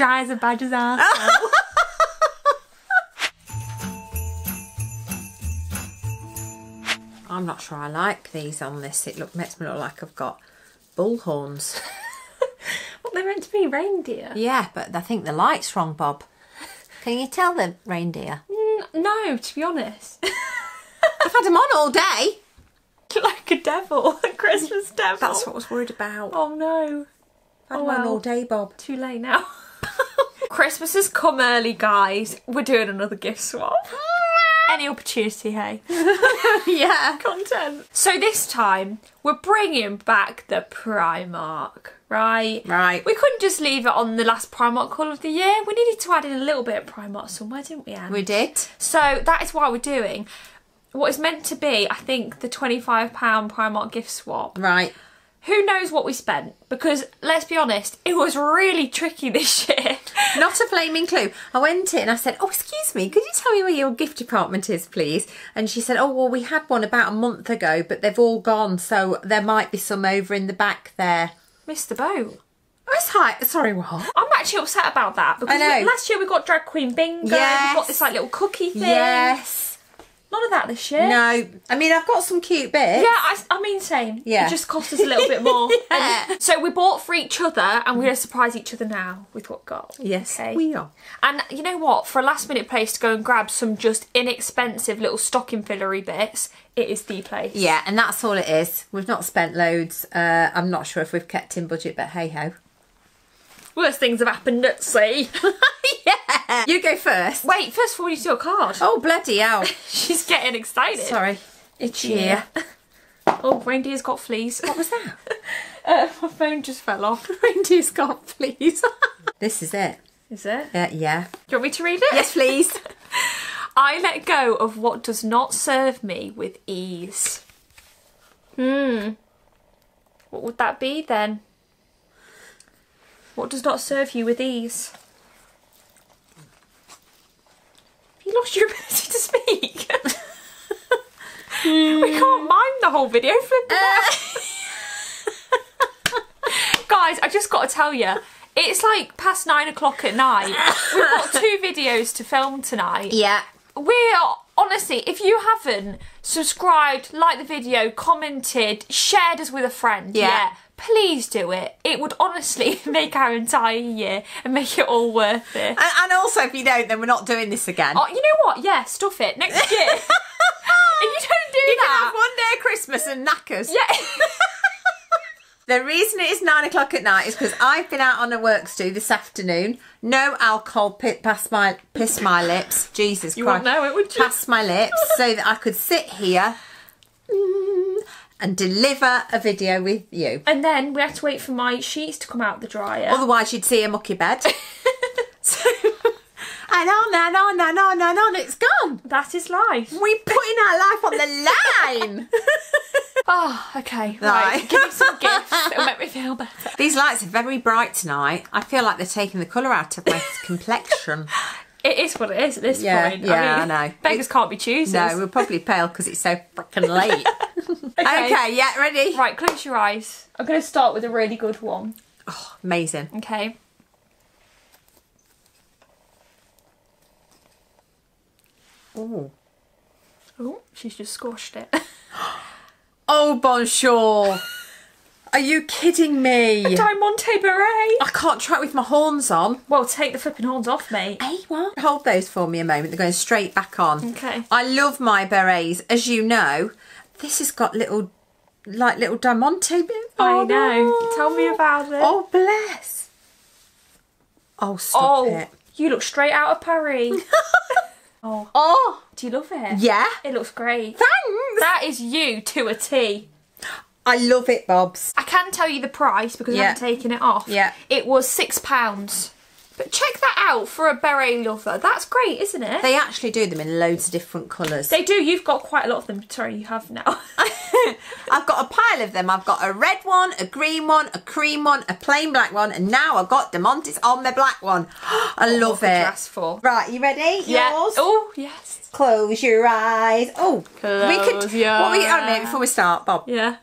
dry as a badger's ass. I'm not sure I like these on this. It makes me look like I've got bull horns. Well, they're meant to be reindeer. Yeah, but I think the light's wrong, Bob. Can you tell the reindeer? No, to be honest. I've had them on all day. Like a devil, a Christmas devil. That's what I was worried about. Oh no. I've had them on all day, Bob. Too late now. Christmas has come early, guys. We're doing another gift swap. Any opportunity, hey? Yeah. Content. So this time, we're bringing back the Primark, right? Right. We couldn't just leave it on the last Primark haul of the year. We needed to add in a little bit of Primark somewhere, didn't we, Anne? We did. So that is why we're doing what is meant to be, I think, the £25 Primark gift swap. Right. Who knows what we spent? Because, let's be honest, it was really tricky this year. Not a flaming clue. I went in and I said, oh, excuse me, could you tell me where your gift department is, please? And she said, oh, well, we had one about a month ago, but they've all gone, so there might be some over in the back there. Missed the boat. I was like, sorry, what? I'm actually upset about that. Because I know. Last year we got Drag Queen Bingo. Yes. We got this, like, little cookie thing. Yes. None of that this year. No. I mean, I've got some cute bits. Yeah, I mean, same. Yeah. It just cost us a little bit more. Yeah. So we bought for each other and we're going to surprise each other now with what got. Yes, okay? We are. And you know what? For a last-minute place to go and grab some just inexpensive little stocking fillery bits, it is the place. Yeah, and that's all it is. We've not spent loads. I'm not sure if we've kept in budget, but hey-ho. Worst things have happened at sea. Yeah. You go first. Wait, first of all, you do your card. Oh, bloody hell. She's getting excited. Sorry. It's yeah. Oh, reindeer's got fleas. What was that? My phone just fell off. Reindeer's got fleas. This is it. Is it? Yeah. Do you want me to read it? Yes, please. I let go of what does not serve me with ease. What would that be then? What does not serve you with ease? You lost your ability to speak. We can't mime the whole video flipping out. Guys, I just got to tell you, it's like past 9 o'clock at night. We've got 2 videos to film tonight. Yeah. We're, honestly, if you haven't subscribed, liked the video, commented, shared us with a friend, yeah, please do it. It would honestly make our entire year and make it all worth it. And also, if you don't, then we're not doing this again. Oh, you know what? Yeah, stuff it. Next year. If you don't do that... You can have one day at Christmas and knackers. Yeah. The reason it is 9 o'clock at night is because I've been out on a work stew this afternoon. No alcohol pissed my lips. Jesus Christ. You wouldn't know it, would you? Past my lips so that I could sit here... and deliver a video with you. And then we had to wait for my sheets to come out the dryer. Otherwise you'd see a mucky bed. So, and on, it's gone. That is life. We're putting our life on the line. Oh, okay. Right, give me some gifts that'll make me feel better. These lights are very bright tonight. I feel like they're taking the colour out of my complexion. It is what it is at this point. Yeah, I know. Beggars can't be choosers. No, we're probably pale because it's so frickin' late. Okay, yeah, ready? Right, close your eyes. I'm going to start with a really good one. Oh, amazing. Okay. Ooh. Oh, she's just squashed it. Oh, bonjour. Are you kidding me? A diamante beret. I can't try it with my horns on. Well, take the flipping horns off, mate. Hey, what? Hold those for me a moment. They're going straight back on. Okay. I love my berets. As you know, this has got little, like little diamante bits. Oh, I know. Tell me about it. Oh, bless. Oh, stop it. You look straight out of Paris. Oh. Do you love it? Yeah. It looks great. Thanks. That is you to a T. I love it, Bobs. I can tell you the price because I haven't taken it off. Yeah. It was £6. But check that out for a beret lover. That's great, isn't it? They actually do them in loads of different colours. They do. You've got quite a lot of them. Sorry, you have now. I've got a pile of them. I've got a red one, a green one, a cream one, a plain black one, and now I've got Demontis on the black one. I love it. Right, you ready? Yeah. Yours? Oh, yes. Close your eyes. Oh, close your eyes. What we, oh, no, before we start, Bob. Yeah.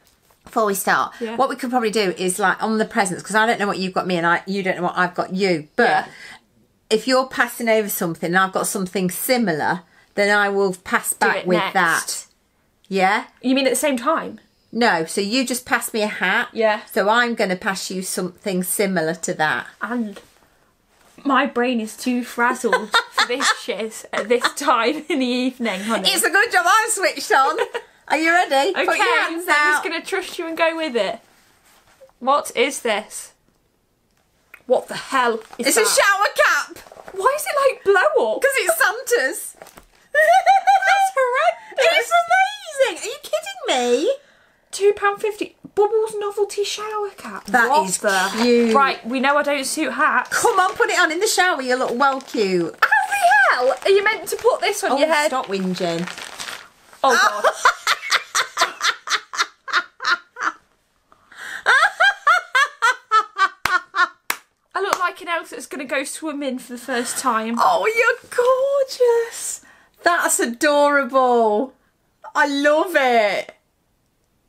Before we start, what we could probably do is like on the presents, because I don't know what you've got me and you don't know what I've got you, but if you're passing over something and I've got something similar, then I will pass back with that. Yeah? You mean at the same time? No, so you just pass me a hat. Yeah. So I'm going to pass you something similar to that. And my brain is too frazzled for this shiz at this time in the evening, honey. It's a good job I've switched on. Are you ready? Okay, put your hands out. I'm just going to trust you and go with it. What is this? What the hell is that? It's a shower cap. Why is it like blow up? Because it's Santa's. That's horrendous. It's amazing. Are you kidding me? £2.50. Bubbles novelty shower cap. That is cute. Right, we know I don't suit hats. Come on, put it on in the shower. You look well cute. How the hell are you meant to put this on your head? Stop whinging. Oh, God. I look like an elf that's going to go swimming for the first time. Oh, you're gorgeous. That's adorable. I love it.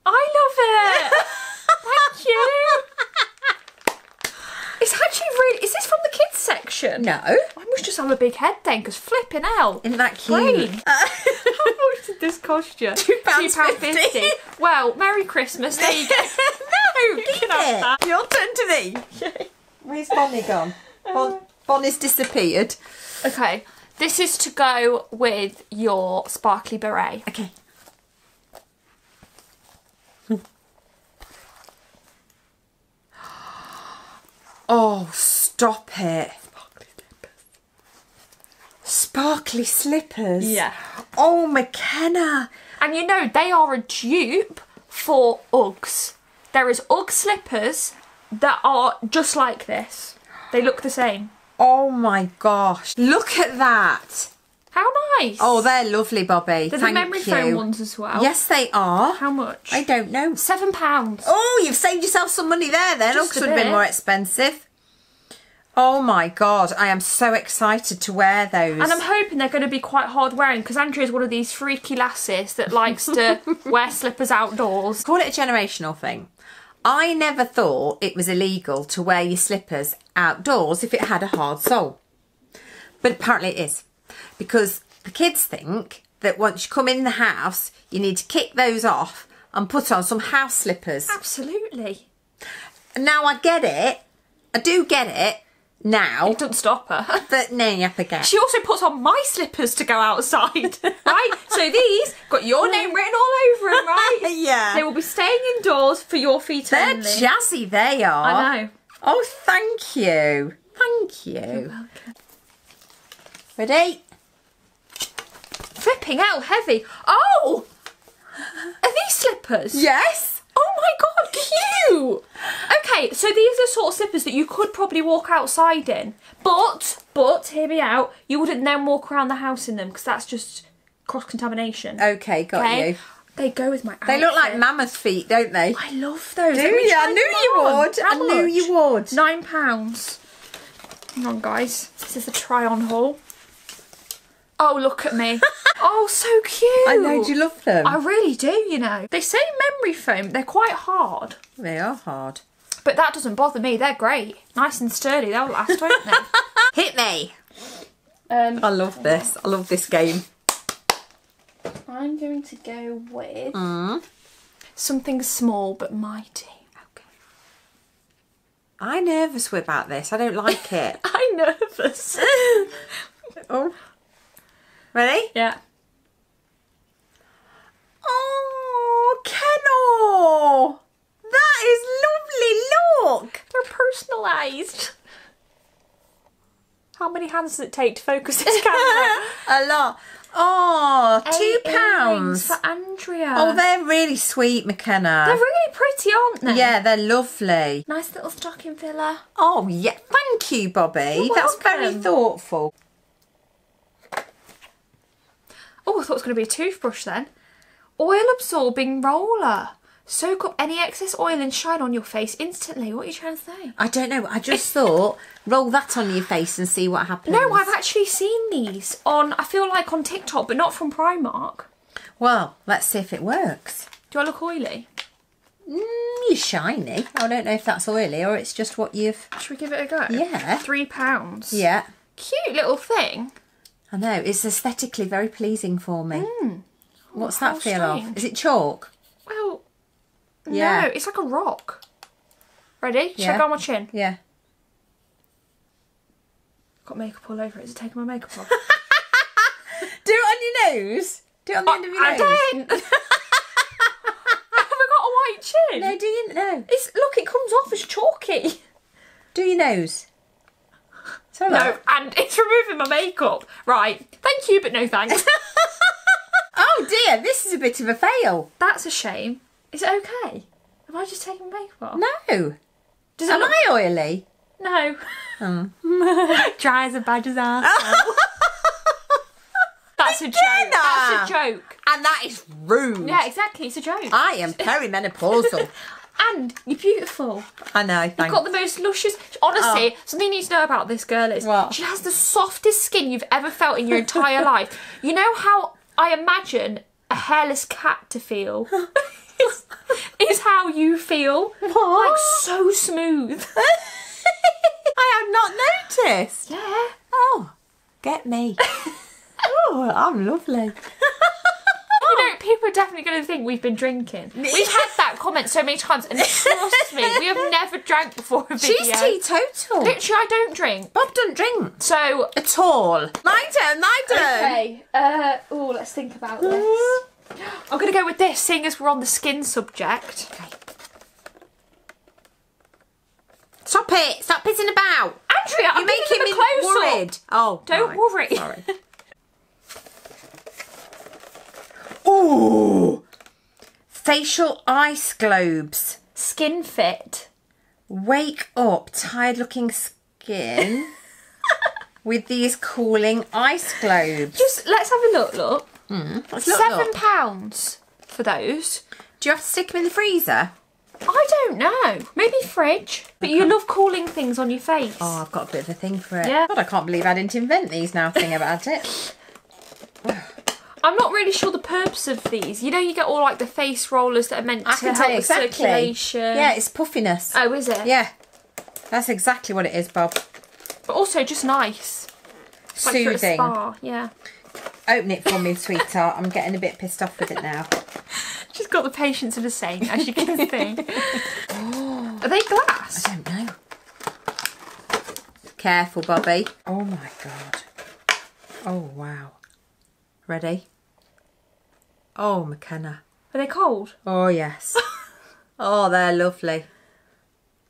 I love it. Thank you. It's actually really... Is this from the kids section? No. I must just have a big head then, because flipping out. Isn't that cute? How much did this cost you? £2.50. Well, Merry Christmas. There you go. No, you have that. Your turn to me. Where's Bonnie gone? Bonnie's disappeared. Okay. This is to go with your sparkly beret. Okay. Oh, stop it. Sparkly slippers. Sparkly slippers? Yeah. Oh, McKenna. And you know, they are a dupe for Uggs. There is Ugg slippers that are just like this. They look the same. Oh my gosh. Look at that. How nice. Oh, they're lovely, Bobby. They're the memory foam ones as well. Yes, they are. How much? I don't know. £7. Oh, you've saved yourself some money there then. Just a bit. Uggs would have been more expensive. Oh my God, I am so excited to wear those. And I'm hoping they're going to be quite hard wearing, because Andrea's one of these freaky lasses that likes to wear slippers outdoors. Call it a generational thing. I never thought it was illegal to wear your slippers outdoors if it had a hard sole. But apparently it is. Because the kids think that once you come in the house, you need to kick those off and put on some house slippers. Absolutely. Now I get it. I do get it now. It doesn't stop her. But now you forget. She also puts on my slippers to go outside, right? So these got your name written all over them, right? Yeah. They will be staying indoors for your feet only. They're jazzy, they are. I know. Oh, thank you. Thank you. You're welcome. Ready? Flipping out, heavy. Oh! Are these slippers? Yes. Oh my God, cute! Okay, so these are sort of slippers that you could probably walk outside in. But, hear me out, you wouldn't then walk around the house in them, because that's just cross-contamination. Okay, got you. They go with my outfit. They look like mammoth feet, don't they? I love those. Do you? I knew you would. I knew you would. £9. Hang on, guys. This is the try-on haul. Oh, look at me. Oh, so cute. I know, do you love them? I really do, you know. They say memory foam. They're quite hard. They are hard. But that doesn't bother me. They're great. Nice and sturdy. They'll last, won't they? Hit me. I love this. I love this game. I'm going to go with something small but mighty. Okay. I'm nervous about this. I don't like it. I'm nervous. Oh. Ready? Yeah. Oh, Kennel! That is lovely, look! They're personalised. How many hands does it take to focus this camera? A lot. Oh, £2 for Andrea. Oh, they're really sweet, McKenna. They're really pretty, aren't they? Yeah, they're lovely. Nice little stocking filler. Oh, yeah. Thank you, Bobby. That's very thoughtful. Oh, I thought it was going to be a toothbrush then. Oil absorbing roller. Soak up any excess oil and shine on your face instantly. What are you trying to say? I don't know. I just thought roll that on your face and see what happens. No, I've actually seen these on, I feel like on TikTok, but not from Primark. Well, let's see if it works. Do I look oily? You're shiny. I don't know if that's oily or it's just what you've... Should we give it a go? Yeah. £3. Yeah. Cute little thing. I know. It's aesthetically very pleasing for me. Mm. What's that feel of? Is it chalk? Well, yeah. No. It's like a rock. Ready? Yeah. Check out my chin. Yeah. Got makeup all over it. Is it taking my makeup off? Do it on your nose. Do it on the end of your nose. I didn't. Have I got a white chin? No, do you? No. It's, look, it comes off as chalky. Do your nose. Sorry. No, and it's removing my makeup. Right. Thank you, but no thanks. Oh dear, this is a bit of a fail. That's a shame. Is it okay? Am I just taking my makeup off? No. Does it Am I oily? No. Oh. Dry as a badger's arsehole. That's a joke. That's a joke. And that is rude. Yeah, exactly. It's a joke. I am perimenopausal. And you're beautiful. I know. Thanks. You've got the most luscious. Honestly, something you need to know about this girl is she has the softest skin you've ever felt in your entire life. You know how I imagine a hairless cat to feel. Is how you feel. What? Like so smooth. I have not noticed. Yeah. Oh, get me. Oh, I'm lovely. You know, people are definitely going to think we've been drinking. We've had that comment so many times, and trust me, we have never drank before a video. She's teetotal. Literally, I don't drink. Bob doesn't drink. So. At all. My turn. Okay. Oh, let's think about this. I'm going to go with this, seeing as we're on the skin subject. Okay. Stop it! Stop pissing about! Andrea, I'm making me worried. Oh, don't worry. Sorry. Ooh! Facial ice globes. Skin fit. Wake up, tired looking skin with these cooling ice globes. Just let's have a look. £7 for those. Do you have to stick them in the freezer? I don't know. Maybe fridge. But you love cooling things on your face. Oh, I've got a bit of a thing for it. Yeah. God, I can't believe I didn't invent these now, thinking about it. I'm not really sure the purpose of these. You know, you get all like the face rollers that are meant to help with circulation. Yeah, it's puffiness. Oh, is it? Yeah. That's exactly what it is, Bob. But also just nice. It's soothing. Like for a spa. Yeah. Open it for me, sweetheart. I'm getting a bit pissed off with it now. She's got the patience of a saint, as you can see. Oh. Are they glass? I don't know. Careful, Bobby. Oh my God. Oh wow. Ready? Oh, McKenna. Are they cold? Oh yes. Oh, they're lovely.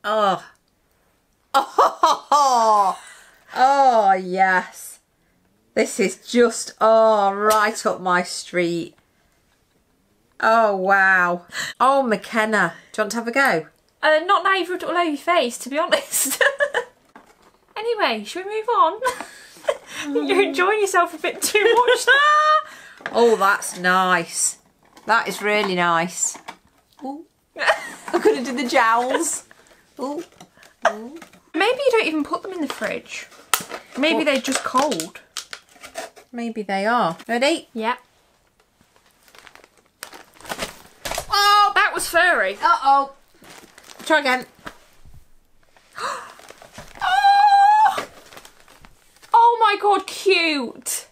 Oh. Oh. Oh yes. This is just, oh, right up my street. Oh, wow. Oh, McKenna. Do you want to have a go? Not now you've rubbed it all over your face, to be honest. Anyway, should we move on? You're enjoying yourself a bit too much there. Oh, that's nice. That is really nice. Ooh. I could have done the jowls. Ooh. Ooh. Maybe you don't even put them in the fridge. Maybe they're just cold. Maybe they are. Ready? Yeah. Oh, that was furry. Uh-oh. Try again. Oh! Oh my God, cute.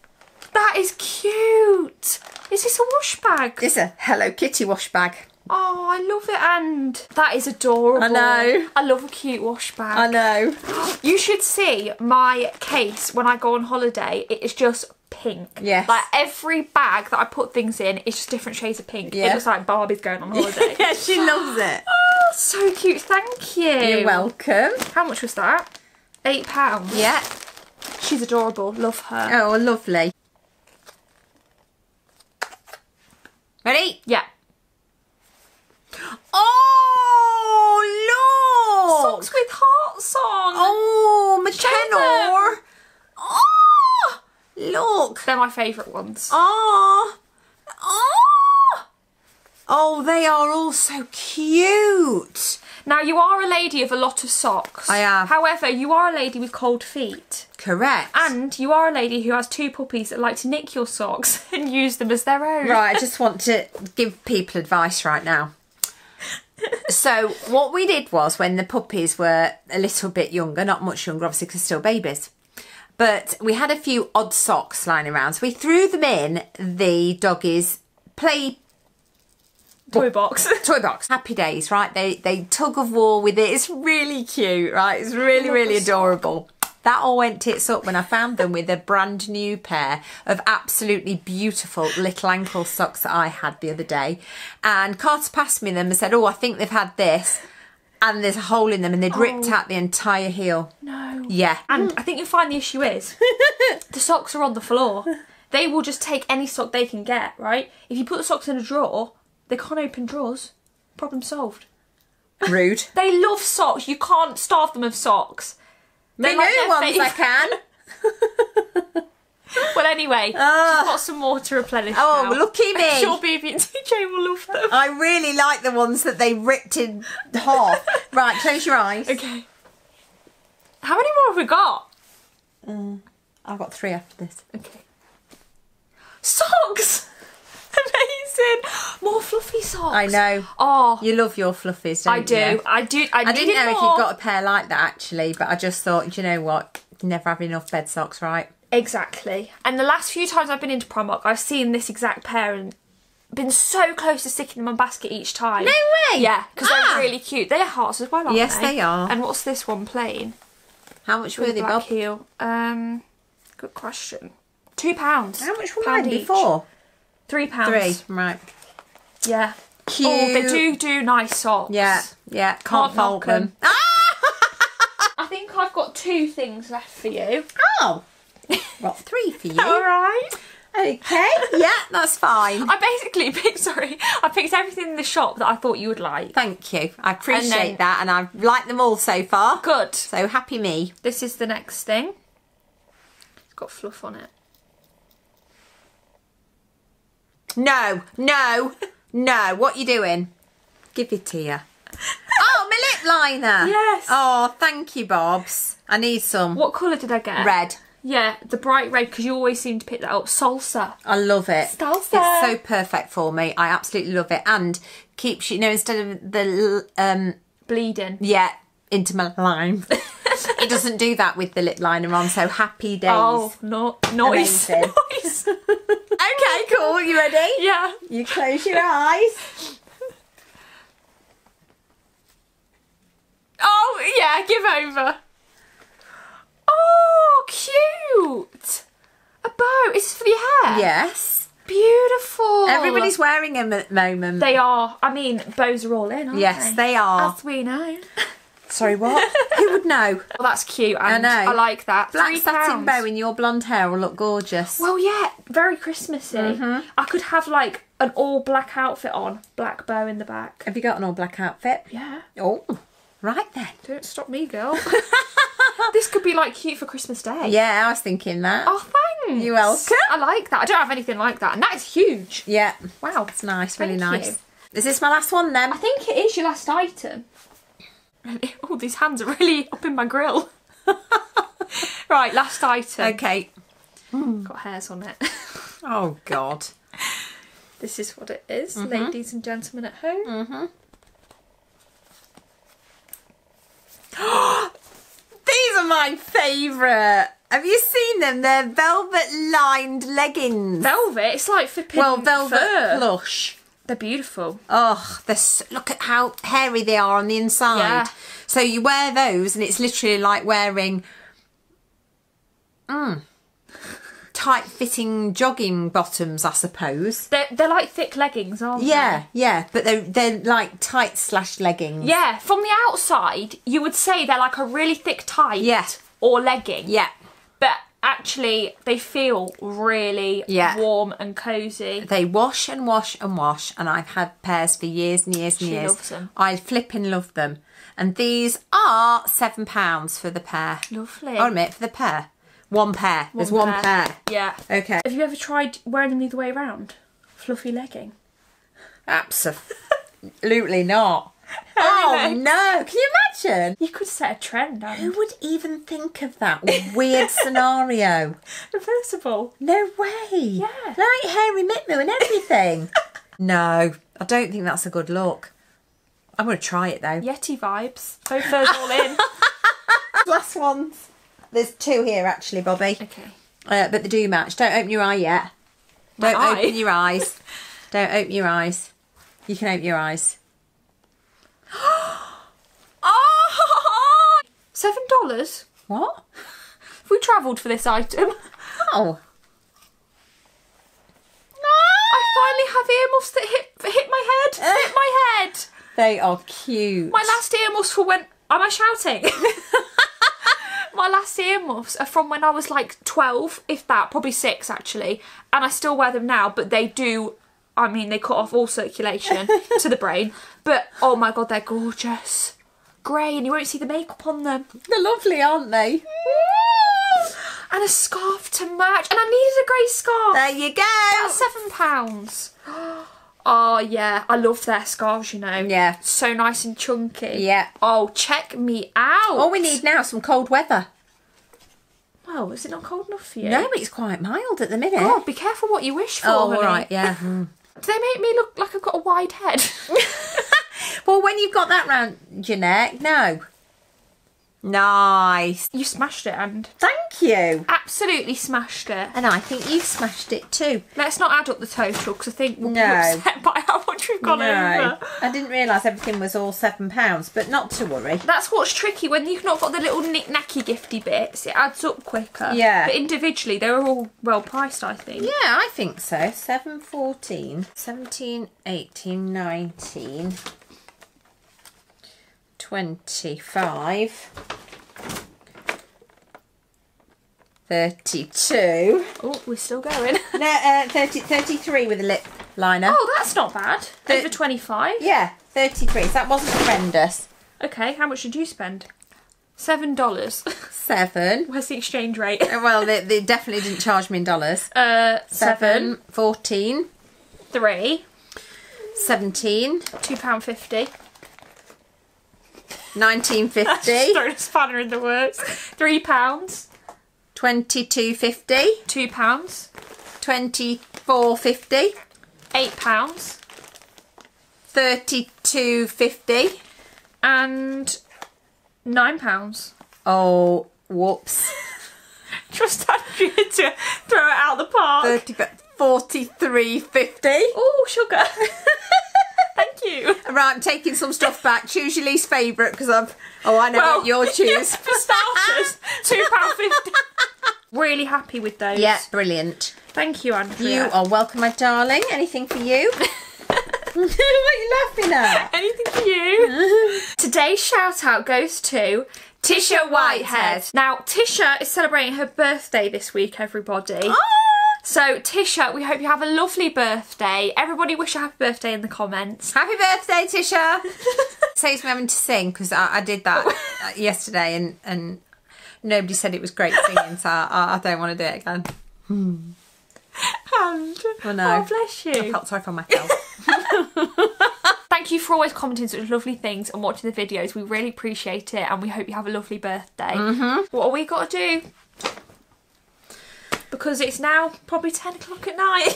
That is cute. Is this a wash bag? It's a Hello Kitty wash bag. Oh, I love it, and that is adorable. I know. I love a cute wash bag. I know. You should see my case when I go on holiday. It is just pink. Yes. Like every bag that I put things in, it's just different shades of pink. Yeah. It looks like Barbie's going on holiday. Yeah, she loves it. Oh, so cute. Thank you. You're welcome. How much was that? £8. Yeah. She's adorable. Love her. Oh, lovely. Ready? Yeah. Oh, look! Socks with hearts on. Oh, McKenna. Oh, look. They're my favourite ones. Oh. Oh. Oh, they are all so cute. Now, you are a lady of a lot of socks. I am. However, you are a lady with cold feet. Correct. And you are a lady who has two puppies that like to nick your socks and use them as their own. Right, I just want to give people advice right now. So what we did was, when the puppies were a little bit younger, not much younger obviously because still babies, but we had a few odd socks lying around, so we threw them in the doggies' play toy box. Happy days, right? They tug of war with it. It's really cute, right? It's really, really adorable. That all went tits up when I found them with a brand new pair of absolutely beautiful little ankle socks that I had the other day. And Carter passed me them and said, oh, I think they've had this. And there's a hole in them and they'd ripped out the entire heel. No. Yeah. And I think you'll find the issue is the socks are on the floor. They will just take any sock they can get, right? If you put the socks in a drawer, they can't open drawers. Problem solved. Rude. They love socks. You can't starve them of socks. They like new ones I can. Well, anyway, she's got some more to replenish now. Oh, lucky me. I'm sure BB&TJ will love them. I really like the ones that they ripped in half. Right, close your eyes. Okay. How many more have we got? I've got 3 after this. Okay. Socks! Amazing. More fluffy socks. I know. Oh, you love your fluffies, don't you? I do. I didn't know if you'd got a pair like that actually, but I just thought, do you know what? You never have enough bed socks, right? Exactly. And the last few times I've been into Primark, I've seen this exact pair and been so close to sticking them on basket each time. No way. Yeah, because they're really cute. They're hearts as well, aren't they? Yes, they are. And what's this one plain? How much were they, Bob? Heel. Good question. £2. How much were mine before? £3. Right. Yeah. Cute. Oh, they do nice socks. Yeah, yeah. Can't fault them. I think I've got 2 things left for you. Oh. Well, 3 for you. All right. Okay. Yeah, that's fine. I basically picked, I picked everything in the shop that I thought you would like. Thank you. I appreciate that, and I've liked them all so far. Good. So happy me. This is the next thing. It's got fluff on it. No, no, no. What are you doing? Give it to you. Oh, my lip liner. Yes. Oh, thank you, Bobs. I need some. What colour did I get? Red. Yeah, the bright red, because you always seem to pick that up. Salsa. I love it. Salsa. It's so perfect for me. I absolutely love it. And keeps, you know, instead of the... bleeding. Yeah, into my lime. It doesn't do that with the lip liner on, so happy days. Oh, nice. Nice. Okay, cool. You ready? Yeah. You close your eyes. Oh, yeah, give over. Oh, cute. A bow. Is this for your hair? Yes. Beautiful. Everybody's wearing them at the moment. They are. I mean, bows are all in, aren't they? Yes, they are. As we know. Sorry, what? Who would know? Oh, that's cute. And I know. I like that. Black satin bow in your blonde hair will look gorgeous. Well, yeah, very Christmassy. I could have like an all black outfit on, black bow in the back. Have you got an all black outfit? Yeah. Oh, right then. Don't stop me, girl. This could be like cute for Christmas Day. Yeah, I was thinking that. Oh, thanks. You're welcome. I like that. I don't have anything like that, and that is huge. Yeah. Wow, it's nice. Really nice. Is this my last one then? I think it is your last item. Oh, these hands are really up in my grill. Right, last item. Okay. Got hairs on it. Oh, God. This is what it is, ladies and gentlemen at home. These are my favourite. Have you seen them? They're velvet-lined leggings. Velvet? It's like flipping velvet fur. Plush. They're beautiful. Oh, look at how hairy they are on the inside. Yeah. So you wear those and it's literally like wearing tight-fitting jogging bottoms, I suppose. They're like thick leggings, aren't they? Yeah, yeah, but they're like tight-slash leggings. Yeah, from the outside, you would say they're like a really thick tight or legging. Yeah. But... actually, they feel really warm and cosy. They wash and wash and wash, and I've had pairs for years and years and years. She loves them. I flipping love them. And these are £7 for the pair. Lovely. Oh, a minute, for the pair. One pair. There's one pair. Yeah. Okay. Have you ever tried wearing them the other way around? Fluffy legging? Absolutely not. Oh no, can you imagine? You could set a trend on. Who would even think of that weird scenario? Reversible. No way. Yeah. Like hairy Mitmu and everything. No, I don't think that's a good look. I'm going to try it though. Yeti vibes. Both those all in. Last ones. There's two here actually, Bobby. Okay. But they do match. Don't open your eye yet. Don't open your eyes. Don't open your eyes. You can open your eyes. Oh! $7? What? We travelled for this item. Oh. I finally have earmuffs that hit my head. Hit my head. They are cute. My last earmuffs for when... Am I shouting? My last earmuffs are from when I was like 12, if that, probably 6 actually. And I still wear them now, but they do... I mean, they cut off all circulation to the brain. But, oh my God, they're gorgeous. Grey, and you won't see the makeup on them. They're lovely, aren't they? And a scarf to match. And I needed a grey scarf. There you go. That's £7. Oh, yeah. I love their scarves, you know. Yeah. So nice and chunky. Yeah. Oh, check me out. All we need now is some cold weather. Oh, is it not cold enough for you? No, but it's quite mild at the minute. God, be careful what you wish for. Oh, all right, yeah. Do they make me look like I've got a wide head? Well, when you've got that round your neck, no. Nice. You smashed it, and thank you. Absolutely smashed it. And I think you smashed it too. Let's not add up the total because I think we'll be upset by how much we've gone over. I didn't realise everything was all £7, but not to worry. That's what's tricky. When you've not got the little knick-knacky gifty bits, it adds up quicker. Yeah. But individually, they were all well priced, I think. Yeah, I think so. 7.14, 17, 18, 19. 25, 32. Oh, we're still going. No, 33 with a lip liner. Oh, that's not bad. Over 25. Yeah, 33. So that wasn't horrendous. Okay, how much did you spend? $7. Seven. Where's the exchange rate? Well, they definitely didn't charge me in dollars. 7. 14. 3. 17. £2.50. 19.50. Throwing a spanner in the works. £3. 22.50. £2. 24.50. £8. 32.50. And £9. Oh, whoops. Trust Andrea to throw it out of the park. 43.50. Oh, sugar. Thank you. Right, I'm taking some stuff back. Choose your least favourite because I know what you'll choose. Yes, for starters, £2.50. Really happy with those. Yeah, brilliant. Thank you, Andrea. You are welcome, my darling. Anything for you? What are you laughing at? Anything for you. Today's shout out goes to Tisha Whitehead. Now, Tisha is celebrating her birthday this week, everybody. Oh! So, Tisha, we hope you have a lovely birthday. Everybody wish her a happy birthday in the comments. Happy birthday, Tisha! Saves me having to sing, because I did that yesterday and nobody said it was great singing, so I don't want to do it again. And, oh, no. Oh, bless you. I felt sorry for myself. Thank you for always commenting such lovely things and watching the videos. We really appreciate it, and we hope you have a lovely birthday. What have we got to do? Because it's now probably 10 o'clock at night.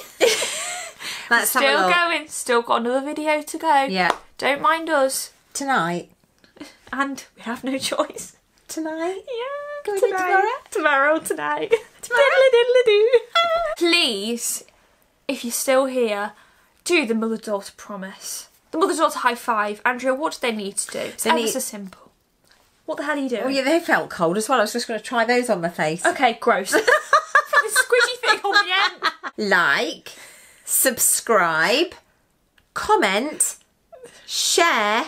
Let's still going. Still got another video to go. Yeah. Don't mind us. Tonight. And we have no choice. Tonight? Yeah. Can we do tomorrow? Tomorrow or tonight. Tomorrow. Diddly-diddly-doo. Please, if you're still here, do the mother-daughter promise. The mother-daughter high five. Andrea, what do they need to do? It's ever so simple. What the hell are you doing? Oh, yeah, they felt cold as well. I was just going to try those on my face. Okay, gross. Squishy thing on the end. Like, subscribe, comment, share,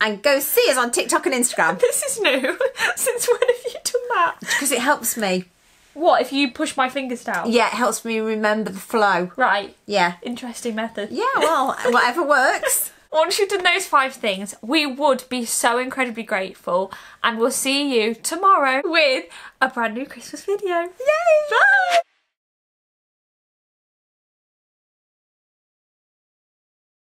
and go see us on TikTok and Instagram. This is new. Since when have you done that? Because it helps me. What, if you push my fingers down? Yeah, it helps me remember the flow. Right. Yeah. Interesting method. Yeah, well, whatever works. Once you've done those 5 things, we would be so incredibly grateful, and we'll see you tomorrow with a brand new Christmas video. Yay! Bye!